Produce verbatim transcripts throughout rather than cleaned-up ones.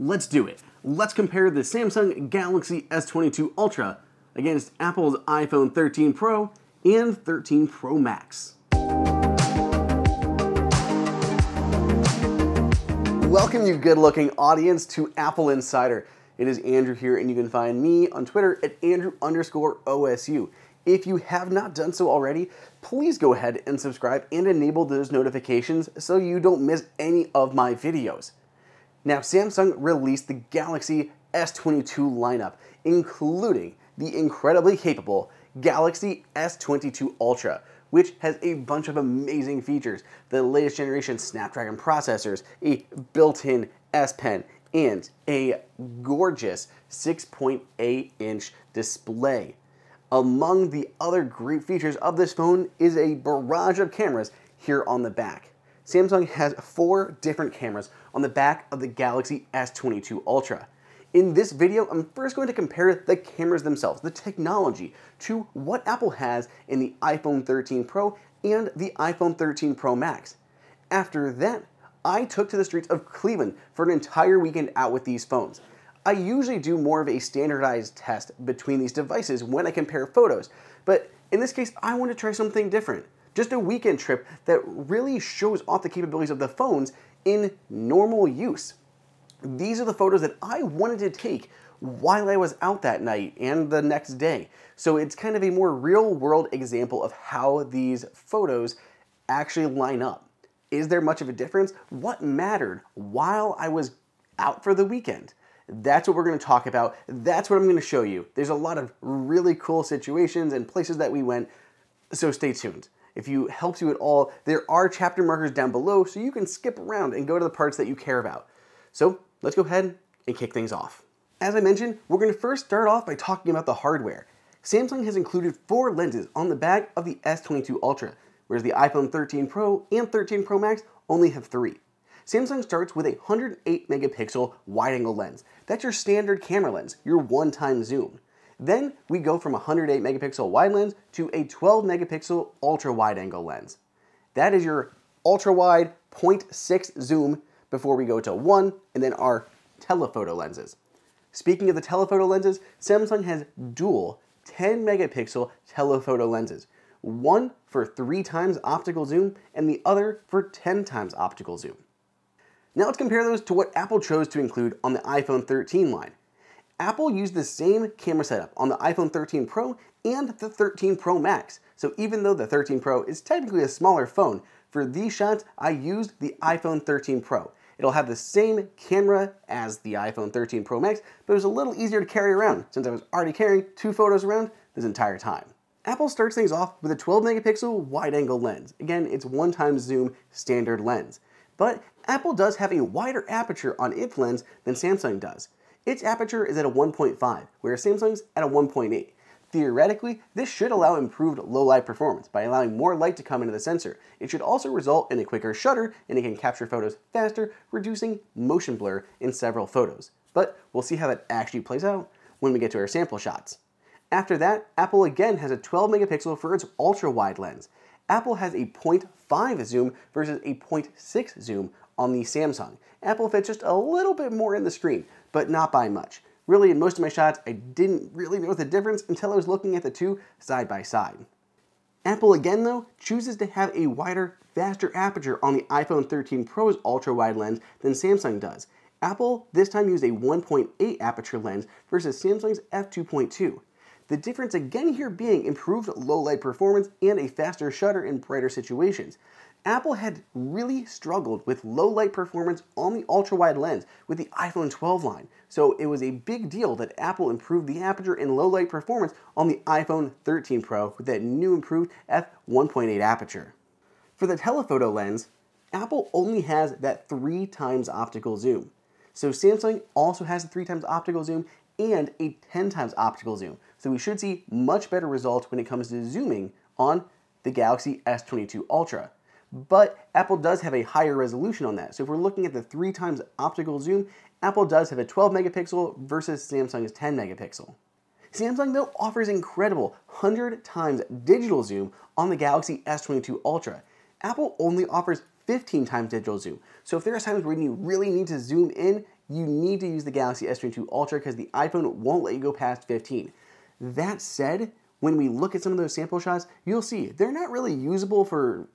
Let's do it. Let's compare the Samsung Galaxy S twenty-two Ultra against Apple's iPhone thirteen Pro and thirteen Pro Max. Welcome, you good-looking audience, to Apple Insider. It is Andrew here, and you can find me on Twitter at Andrew underscore O S U. If you have not done so already, please go ahead and subscribe and enable those notifications so you don't miss any of my videos. Now, Samsung released the Galaxy S twenty-two lineup, including the incredibly capable Galaxy S twenty-two Ultra, which has a bunch of amazing features, the latest generation Snapdragon processors, a built-in S Pen, and a gorgeous six point eight inch display. Among the other great features of this phone is a barrage of cameras here on the back. Samsung has four different cameras on the back of the Galaxy S twenty-two Ultra. In this video, I'm first going to compare the cameras themselves, the technology, to what Apple has in the iPhone thirteen Pro and the iPhone thirteen Pro Max. After that, I took to the streets of Cleveland for an entire weekend out with these phones. I usually do more of a standardized test between these devices when I compare photos, but in this case, I want to try something different. Just a weekend trip that really shows off the capabilities of the phones in normal use. These are the photos that I wanted to take while I was out that night and the next day. So it's kind of a more real-world example of how these photos actually line up. Is there much of a difference? What mattered while I was out for the weekend? That's what we're going to talk about. That's what I'm going to show you. There's a lot of really cool situations and places that we went, so stay tuned. If it helps you at all, there are chapter markers down below so you can skip around and go to the parts that you care about. So let's go ahead and kick things off. As I mentioned, we're going to first start off by talking about the hardware. Samsung has included four lenses on the back of the S twenty-two Ultra, whereas the iPhone thirteen Pro and thirteen Pro Max only have three. Samsung starts with a one hundred eight megapixel wide-angle lens. That's your standard camera lens, your one-time zoom. Then we go from a one hundred eight megapixel wide lens to a twelve megapixel ultra-wide-angle lens. That is your ultra-wide point six zoom before we go to one, and then our telephoto lenses. Speaking of the telephoto lenses, Samsung has dual ten megapixel telephoto lenses, one for three times optical zoom and the other for ten times optical zoom. Now let's compare those to what Apple chose to include on the iPhone thirteen line. Apple used the same camera setup on the iPhone thirteen Pro and the thirteen Pro Max. So even though the thirteen Pro is technically a smaller phone, for these shots, I used the iPhone thirteen Pro. It'll have the same camera as the iPhone thirteen Pro Max, but it was a little easier to carry around since I was already carrying two photos around this entire time. Apple starts things off with a twelve megapixel wide-angle lens. Again, it's one-time zoom standard lens. But Apple does have a wider aperture on its lens than Samsung does. Its aperture is at a one point five, whereas Samsung's at a one point eight. Theoretically, this should allow improved low-light performance by allowing more light to come into the sensor. It should also result in a quicker shutter, and it can capture photos faster, reducing motion blur in several photos. But we'll see how that actually plays out when we get to our sample shots. After that, Apple again has a twelve megapixel for its ultra-wide lens. Apple has a point five zoom versus a point six zoom on the Samsung. Apple fits just a little bit more in the screen, but not by much. Really, in most of my shots, I didn't really know the difference until I was looking at the two side by side. Apple again, though, chooses to have a wider, faster aperture on the iPhone thirteen Pro's ultra-wide lens than Samsung does. Apple this time used a one point eight aperture lens versus Samsung's f two point two. The difference again here being improved low-light performance and a faster shutter in brighter situations. Apple had really struggled with low-light performance on the ultra-wide lens with the iPhone twelve line, so it was a big deal that Apple improved the aperture and low-light performance on the iPhone thirteen Pro with that new improved f one point eight aperture. For the telephoto lens, Apple only has that three times optical zoom. So Samsung also has a three times optical zoom and a ten times optical zoom, so we should see much better results when it comes to zooming on the Galaxy S twenty-two Ultra. But Apple does have a higher resolution on that. So if we're looking at the three times optical zoom, Apple does have a twelve megapixel versus Samsung's ten megapixel. Samsung though offers incredible one hundred times digital zoom on the Galaxy S twenty-two Ultra. Apple only offers fifteen times digital zoom. So if there are times where you really need to zoom in, you need to use the Galaxy S twenty-two Ultra because the iPhone won't let you go past fifteen. That said, when we look at some of those sample shots, you'll see they're not really usable for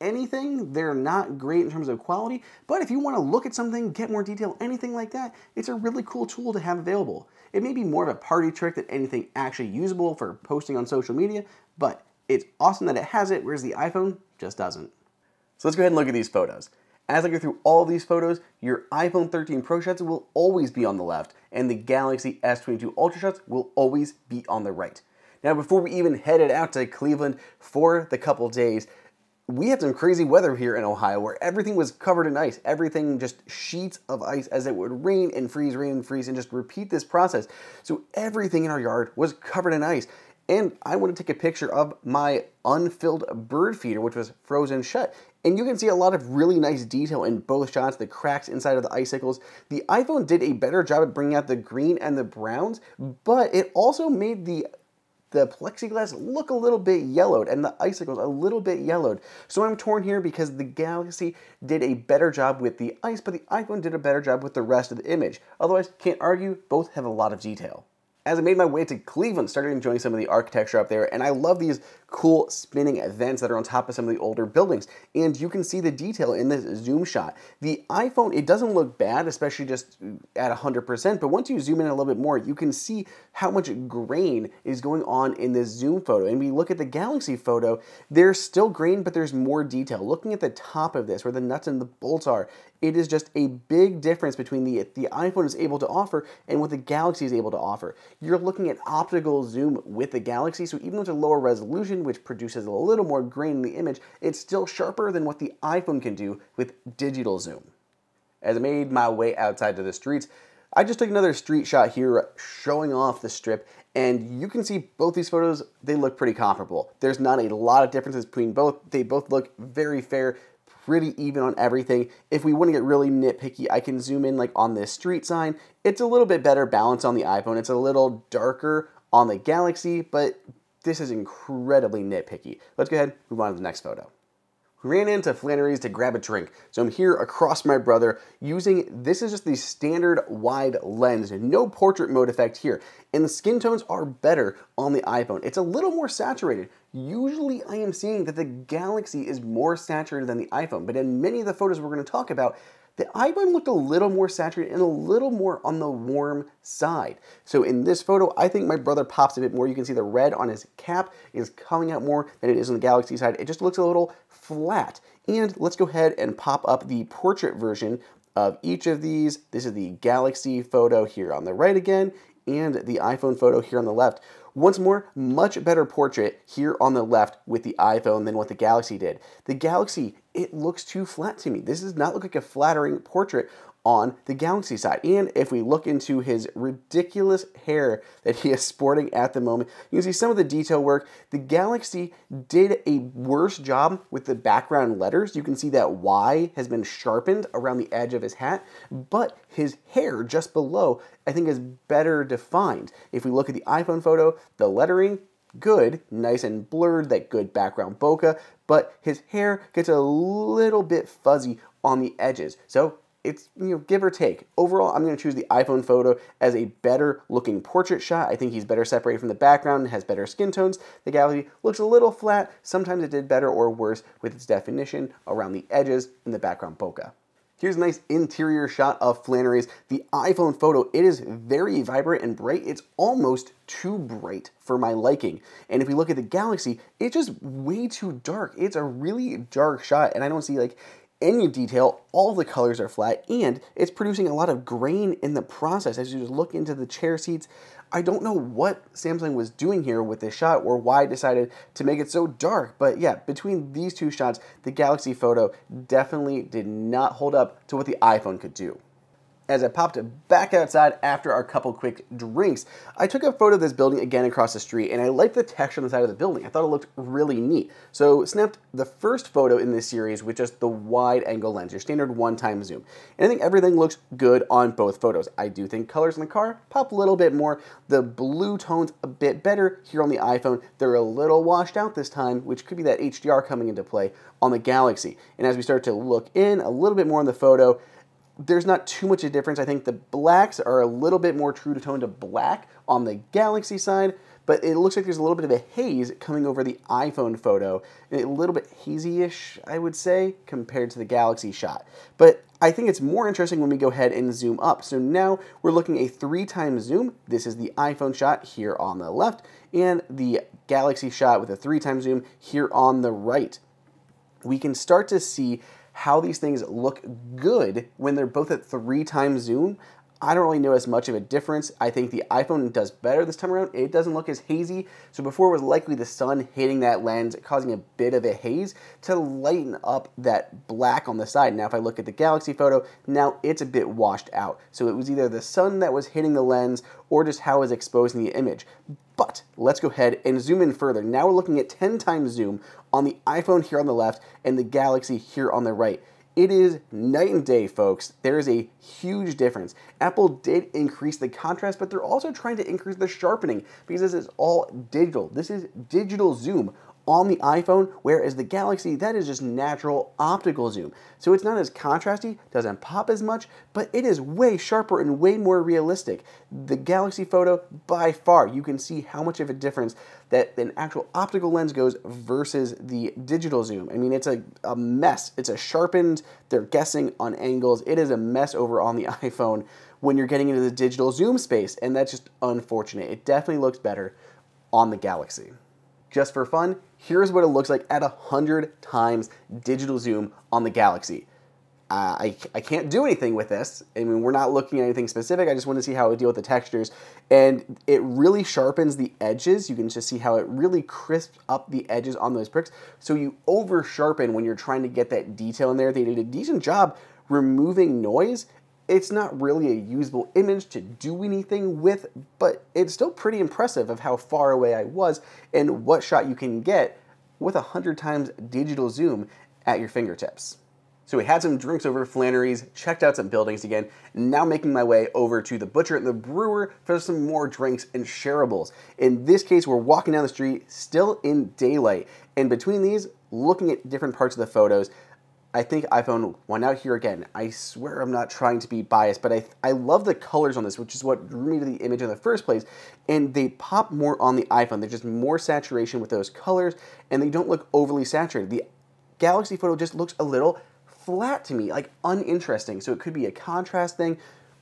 anything. They're not great in terms of quality, but if you want to look at something, get more detail, anything like that, it's a really cool tool to have available. It may be more of a party trick than anything actually usable for posting on social media, but it's awesome that it has it, whereas the iPhone just doesn't. So let's go ahead and look at these photos. As I go through all these photos, your iPhone thirteen Pro shots will always be on the left, and the Galaxy S twenty-two Ultra shots will always be on the right. Now, before we even headed out to Cleveland for the couple days, we had some crazy weather here in Ohio where everything was covered in ice. Everything just sheets of ice as it would rain and freeze, rain and freeze, and just repeat this process. So everything in our yard was covered in ice. And I want to take a picture of my unfilled bird feeder, which was frozen shut. And you can see a lot of really nice detail in both shots, the cracks inside of the icicles. The iPhone did a better job at bringing out the green and the browns, but it also made the the plexiglass look a little bit yellowed and the icicles a little bit yellowed. So I'm torn here because the Galaxy did a better job with the ice, but the iPhone did a better job with the rest of the image. Otherwise, can't argue, both have a lot of detail. As I made my way to Cleveland, started enjoying some of the architecture up there, and I love these cool spinning vents that are on top of some of the older buildings. And you can see the detail in this zoom shot. The iPhone, it doesn't look bad, especially just at one hundred percent, but once you zoom in a little bit more, you can see how much grain is going on in this zoom photo. And we look at the Galaxy photo, there's still grain, but there's more detail. Looking at the top of this, where the nuts and the bolts are, it is just a big difference between the, the iPhone is able to offer and what the Galaxy is able to offer. You're looking at optical zoom with the Galaxy, so even though it's a lower resolution, which produces a little more grain in the image, it's still sharper than what the iPhone can do with digital zoom. As I made my way outside to the streets, I just took another street shot here showing off the strip, and you can see both these photos, they look pretty comparable. There's not a lot of differences between both. They both look very fair, pretty even on everything. If we want to get really nitpicky, I can zoom in like on this street sign. It's a little bit better balanced on the iPhone. It's a little darker on the Galaxy, but this is incredibly nitpicky. Let's go ahead, move on to the next photo. We ran into Flannery's to grab a drink. So I'm here across my brother using, this is just the standard wide lens, no portrait mode effect here. And the skin tones are better on the iPhone. It's a little more saturated. Usually I am seeing that the Galaxy is more saturated than the iPhone, but in many of the photos we're gonna talk about, the iPhone looked a little more saturated and a little more on the warm side. So in this photo, I think my brother pops a bit more. You can see the red on his cap is coming out more than it is on the Galaxy side. It just looks a little flat. And let's go ahead and pop up the portrait version of each of these. This is the Galaxy photo here on the right again, and the iPhone photo here on the left. Once more, much better portrait here on the left with the iPhone than what the Galaxy did. The Galaxy, it looks too flat to me. This does not look like a flattering portrait on the Galaxy side. And if we look into his ridiculous hair that he is sporting at the moment, you can see some of the detail work. The Galaxy did a worse job with the background letters. You can see that Y has been sharpened around the edge of his hat, but his hair just below, I think, is better defined. If we look at the iPhone photo, the lettering, good, nice and blurred, that good background bokeh, but his hair gets a little bit fuzzy on the edges. So it's, you know, give or take. Overall, I'm going to choose the iPhone photo as a better looking portrait shot. I think he's better separated from the background and has better skin tones. The Galaxy looks a little flat. Sometimes it did better or worse with its definition around the edges and the background bokeh. Here's a nice interior shot of Flannery's. The iPhone photo, it is very vibrant and bright. It's almost too bright for my liking. And if we look at the Galaxy, it's just way too dark. It's a really dark shot, and I don't see like any detail. All the colors are flat, and it's producing a lot of grain in the process as you just look into the chair seats. I don't know what Samsung was doing here with this shot or why I decided to make it so dark, but yeah, between these two shots, the Galaxy photo definitely did not hold up to what the iPhone could do. As I popped back outside after our couple quick drinks, I took a photo of this building again across the street, and I liked the texture on the side of the building. I thought it looked really neat. So snapped the first photo in this series with just the wide angle lens, your standard one time zoom. And I think everything looks good on both photos. I do think colors in the car pop a little bit more. The blue tones a bit better here on the iPhone. They're a little washed out this time, which could be that H D R coming into play on the Galaxy. And as we start to look in a little bit more on the photo, there's not too much of a difference. I think the blacks are a little bit more true to tone to black on the Galaxy side, but it looks like there's a little bit of a haze coming over the iPhone photo, and a little bit hazy-ish, I would say, compared to the Galaxy shot. But I think it's more interesting when we go ahead and zoom up. So now we're looking a three times zoom. This is the iPhone shot here on the left, and the Galaxy shot with a three times zoom here on the right. We can start to see how these things look good when they're both at three times zoom. I don't really notice much of a difference. I think the iPhone does better this time around. It doesn't look as hazy. So before it was likely the sun hitting that lens, causing a bit of a haze to lighten up that black on the side. Now, if I look at the Galaxy photo, now it's a bit washed out. So it was either the sun that was hitting the lens or just how it's exposing the image. But let's go ahead and zoom in further. Now we're looking at ten times zoom on the iPhone here on the left and the Galaxy here on the right. It is night and day, folks. There is a huge difference. Apple did increase the contrast, but they're also trying to increase the sharpening because this is all digital. This is digital zoom on the iPhone, whereas the Galaxy, that is just natural optical zoom. So it's not as contrasty, doesn't pop as much, but it is way sharper and way more realistic. The Galaxy photo, by far, you can see how much of a difference that an actual optical lens goes versus the digital zoom. I mean, it's a, a mess. It's a sharpened, they're guessing on angles. It is a mess over on the iPhone when you're getting into the digital zoom space, and that's just unfortunate. It definitely looks better on the Galaxy. Just for fun, here's what it looks like at one hundred times digital zoom on the Galaxy. Uh, I, I can't do anything with this. I mean, we're not looking at anything specific. I just want to see how it would deal with the textures. And it really sharpens the edges. You can just see how it really crisps up the edges on those pricks. So you over sharpen when you're trying to get that detail in there. They did a decent job removing noise. It's not really a usable image to do anything with, but it's still pretty impressive of how far away I was and what shot you can get with one hundred times digital zoom at your fingertips. So we had some drinks over at Flannery's, checked out some buildings again, now making my way over to the Butcher and the Brewer for some more drinks and shareables. In this case, we're walking down the street, still in daylight, and between these, looking at different parts of the photos, I think iPhone went out here again. I swear I'm not trying to be biased, but I, I love the colors on this, which is what drew me to the image in the first place, and they pop more on the iPhone. There's just more saturation with those colors, and they don't look overly saturated. The Galaxy photo just looks a little flat to me, like uninteresting, so it could be a contrast thing,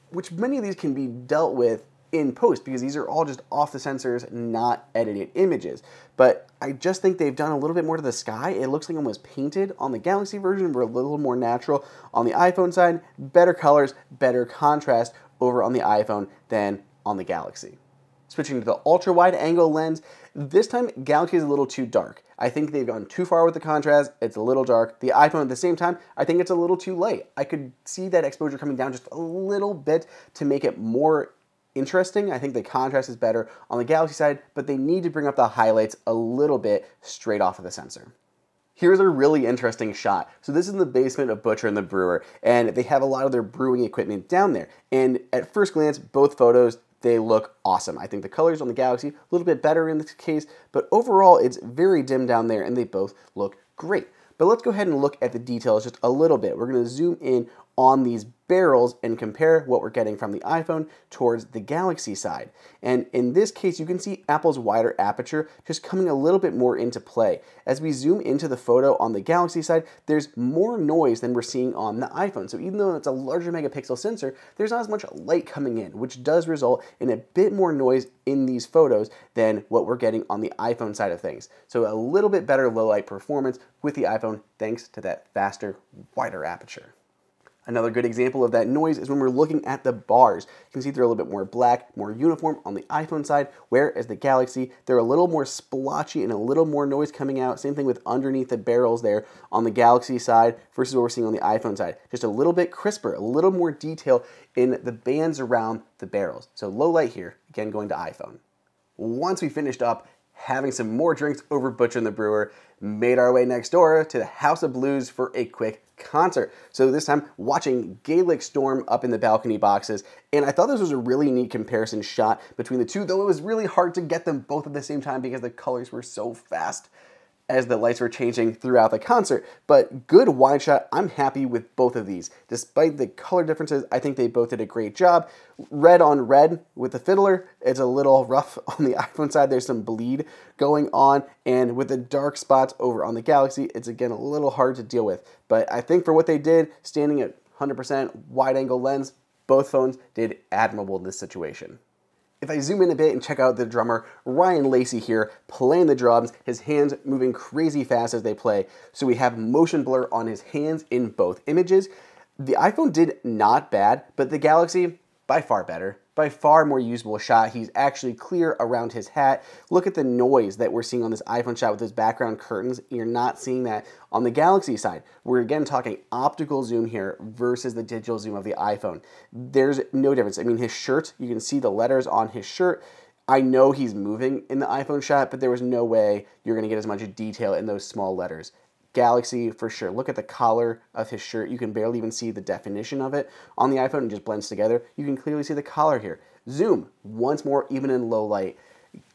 which many of these can be dealt with in post because these are all just off the sensors, not edited images. But I just think they've done a little bit more to the sky. It looks like almost painted on the Galaxy version. We're a little more natural on the iPhone side, better colors, better contrast over on the iPhone than on the Galaxy. Switching to the ultra wide angle lens, this time Galaxy is a little too dark. I think they've gone too far with the contrast. It's a little dark. The iPhone at the same time, I think it's a little too light. I could see that exposure coming down just a little bit to make it more interesting. I think the contrast is better on the Galaxy side, but they need to bring up the highlights a little bit straight off of the sensor. Here's a really interesting shot. So this is in the basement of Butcher and the Brewer, and they have a lot of their brewing equipment down there. And at first glance, both photos, they look awesome. I think the colors on the Galaxy, a little bit better in this case, but overall it's very dim down there and they both look great. But let's go ahead and look at the details just a little bit. We're gonna zoom in on these barrels and compare what we're getting from the iPhone towards the Galaxy side. And in this case, you can see Apple's wider aperture just coming a little bit more into play. As we zoom into the photo on the Galaxy side, there's more noise than we're seeing on the iPhone. So even though it's a larger megapixel sensor, there's not as much light coming in, which does result in a bit more noise in these photos than what we're getting on the iPhone side of things. So a little bit better low light performance with the iPhone thanks to that faster, wider aperture. Another good example of that noise is when we're looking at the bars. You can see they're a little bit more black, more uniform on the iPhone side, whereas the Galaxy, they're a little more splotchy and a little more noise coming out. Same thing with underneath the barrels there on the Galaxy side versus what we're seeing on the iPhone side. Just a little bit crisper, a little more detail in the bands around the barrels. So low light here, again going to iPhone. Once we finished up having some more drinks over Butcher and the Brewer, made our way next door to the House of Blues for a quick concert. So this time watching Gaelic Storm up in the balcony boxes, and I thought this was a really neat comparison shot between the two, though it was really hard to get them both at the same time because the colors were so fast. as the lights were changing throughout the concert, but good wide shot. I'm happy with both of these. Despite the color differences, I think they both did a great job. Red on red with the Fiddler, it's a little rough on the iPhone side. There's some bleed going on, and with the dark spots over on the Galaxy, it's again a little hard to deal with. But I think for what they did, standing at one hundred percent wide-angle lens, both phones did admirable in this situation. If I zoom in a bit and check out the drummer, Ryan Lacey here, playing the drums, his hands moving crazy fast as they play, so we have motion blur on his hands in both images. The iPhone did not bad, but the Galaxy, by far better, by far more usable shot. He's actually clear around his hat. Look at the noise that we're seeing on this iPhone shot with those background curtains. You're not seeing that on the Galaxy side. We're again talking optical zoom here versus the digital zoom of the iPhone. There's no difference. I mean, his shirt, you can see the letters on his shirt. I know he's moving in the iPhone shot, but there was no way you're gonna get as much detail in those small letters. Galaxy for sure. Look at the collar of his shirt. You can barely even see the definition of it on the iPhone. It just blends together. You can clearly see the collar here. Zoom once more, even in low light,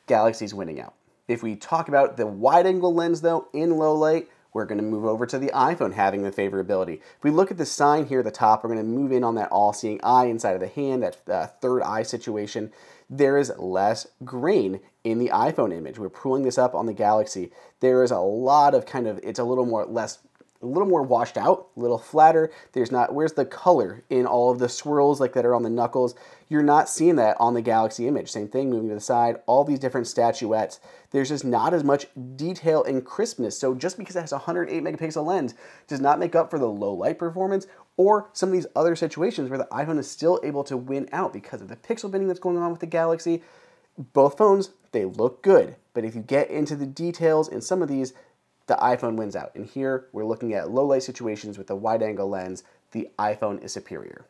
Galaxy's winning out. If we talk about the wide angle lens though, in low light, we're going to move over to the iPhone having the favorability. If we look at the sign here at the top, we're going to move in on that all-seeing eye inside of the hand, that uh, third eye situation. There is less grain in the iPhone image. We're pulling this up on the Galaxy. There is a lot of kind of, it's a little more less, a little more washed out, a little flatter. There's not, where's the color in all of the swirls like that are on the knuckles? You're not seeing that on the Galaxy image. Same thing, moving to the side, all these different statuettes. There's just not as much detail and crispness. So just because it has a one hundred eight megapixel lens does not make up for the low light performance or some of these other situations where the iPhone is still able to win out because of the pixel binning that's going on with the Galaxy. Both phones, they look good, but if you get into the details in some of these, the iPhone wins out. And here we're looking at low light situations with a wide angle lens. The iPhone is superior.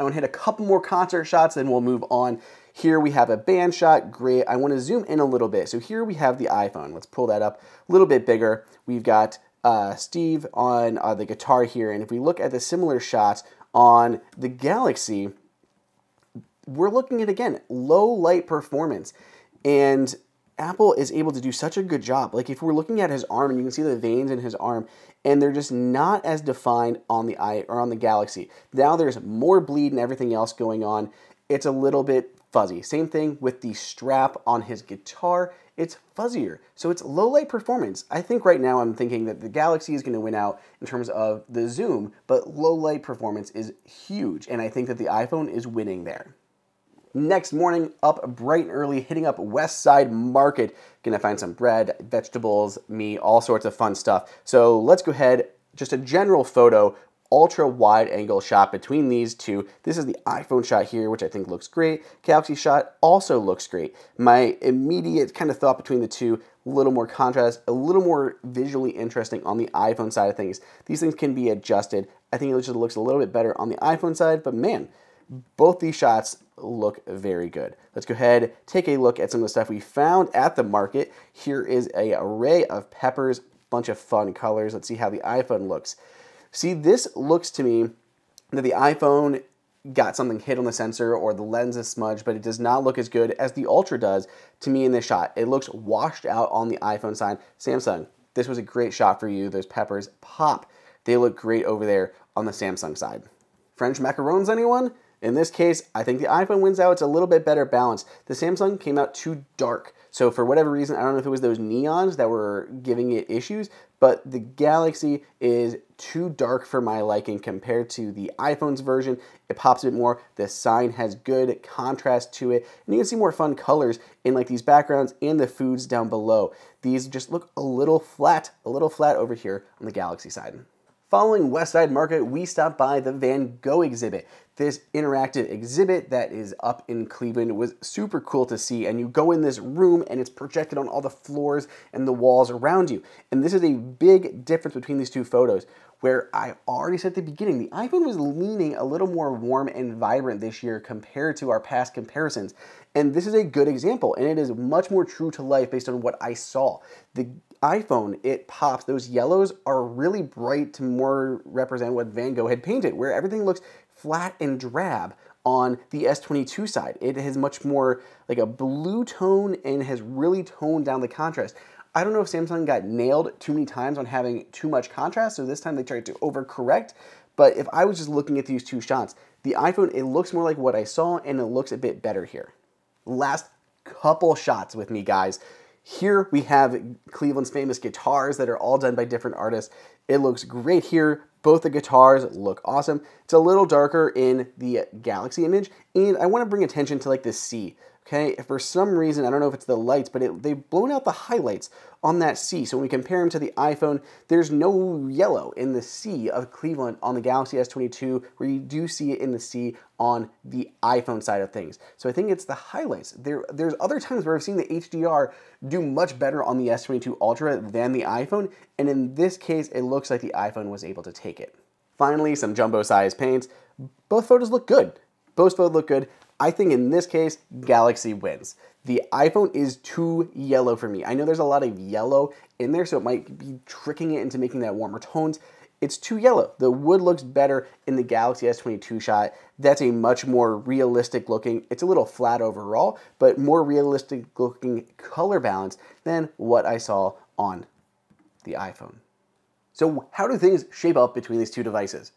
I want to hit a couple more concert shots, then we'll move on. Here we have a band shot, great. I want to zoom in a little bit. So here we have the iPhone. Let's pull that up a little bit bigger. We've got uh, Steve on uh, the guitar here. And if we look at the similar shots on the Galaxy, we're looking at, again, low light performance. And Apple is able to do such a good job. Like if we're looking at his arm, and you can see the veins in his arm, and they're just not as defined on the eye or on the Galaxy. Now there's more bleed and everything else going on. It's a little bit fuzzy. Same thing with the strap on his guitar. It's fuzzier. So it's low light performance. I think right now I'm thinking that the Galaxy is going to win out in terms of the zoom, but low light performance is huge. And I think that the iPhone is winning there. Next morning, up bright and early, hitting up West Side Market. Gonna find some bread, vegetables, meat, all sorts of fun stuff. So let's go ahead, just a general photo, ultra wide angle shot between these two. This is the iPhone shot here, which I think looks great. Galaxy shot also looks great. My immediate kind of thought between the two, a little more contrast, a little more visually interesting on the iPhone side of things. These things can be adjusted. I think it just looks a little bit better on the iPhone side, but man, both these shots look very good. Let's go ahead, take a look at some of the stuff we found at the market. Here is an array of peppers, bunch of fun colors. Let's see how the iPhone looks. See, this looks to me that the iPhone got something hit on the sensor or the lens is smudged, but it does not look as good as the Ultra does to me in this shot. It looks washed out on the iPhone side. Samsung, this was a great shot for you. Those peppers pop. They look great over there on the Samsung side. French macarons, anyone? In this case, I think the iPhone wins out. It's a little bit better balanced. The Samsung came out too dark. So for whatever reason, I don't know if it was those neons that were giving it issues, but the Galaxy is too dark for my liking compared to the iPhone's version. It pops a bit more. The sign has good contrast to it. And you can see more fun colors in like these backgrounds and the foods down below. These just look a little flat, a little flat over here on the Galaxy side. Following West Side Market, we stopped by the Van Gogh exhibit. This interactive exhibit that is up in Cleveland was super cool to see, and you go in this room and it's projected on all the floors and the walls around you. And this is a big difference between these two photos, where I already said at the beginning, the iPhone was leaning a little more warm and vibrant this year compared to our past comparisons. And this is a good example, and it is much more true to life based on what I saw. The iPhone, it pops. Those yellows are really bright to more represent what Van Gogh had painted, where everything looks flat and drab on the S twenty-two side. It has much more like a blue tone and has really toned down the contrast. I don't know if Samsung got nailed too many times on having too much contrast, so this time they tried to overcorrect. But if I was just looking at these two shots, the iPhone, it looks more like what I saw, and it looks a bit better here. Last couple shots with me, guys. Here we have Cleveland's famous guitars that are all done by different artists. It looks great here. Both the guitars look awesome. It's a little darker in the Galaxy image, and I want to bring attention to like the C. Okay, for some reason, I don't know if it's the lights, but it, they've blown out the highlights on that C. So when we compare them to the iPhone, there's no yellow in the C of Cleveland on the Galaxy S twenty-two, where you do see it in the C on the iPhone side of things. So I think it's the highlights. There, there's other times where I've seen the H D R do much better on the S twenty-two Ultra than the iPhone, and in this case, it looks like the iPhone was able to take it. Finally, some jumbo-sized paints. Both photos look good. Both photos look good. I think in this case, Galaxy wins. The iPhone is too yellow for me. I know there's a lot of yellow in there, so it might be tricking it into making that warmer tones. It's too yellow. The wood looks better in the Galaxy S twenty-two shot. That's a much more realistic looking, it's a little flat overall, but more realistic looking color balance than what I saw on the iPhone. So how do things shape up between these two devices?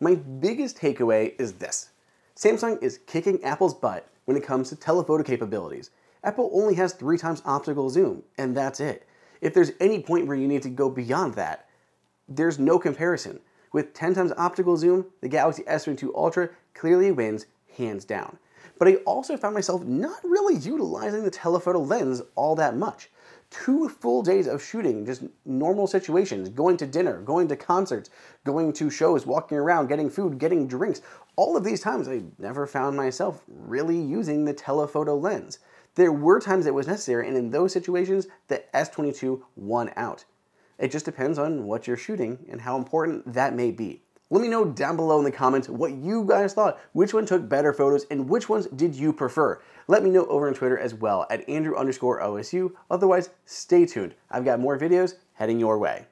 My biggest takeaway is this. Samsung is kicking Apple's butt when it comes to telephoto capabilities. Apple only has three times optical zoom, and that's it. If there's any point where you need to go beyond that, there's no comparison. With ten times optical zoom, the Galaxy S twenty-two Ultra clearly wins hands down. But I also found myself not really utilizing the telephoto lens all that much. Two full days of shooting, just normal situations, going to dinner, going to concerts, going to shows, walking around, getting food, getting drinks. All of these times, I never found myself really using the telephoto lens. There were times it was necessary, and in those situations, the S twenty-two won out. It just depends on what you're shooting and how important that may be. Let me know down below in the comments what you guys thought, which one took better photos, and which ones did you prefer? Let me know over on Twitter as well, at Andrew underscore O S U. Otherwise, stay tuned. I've got more videos heading your way.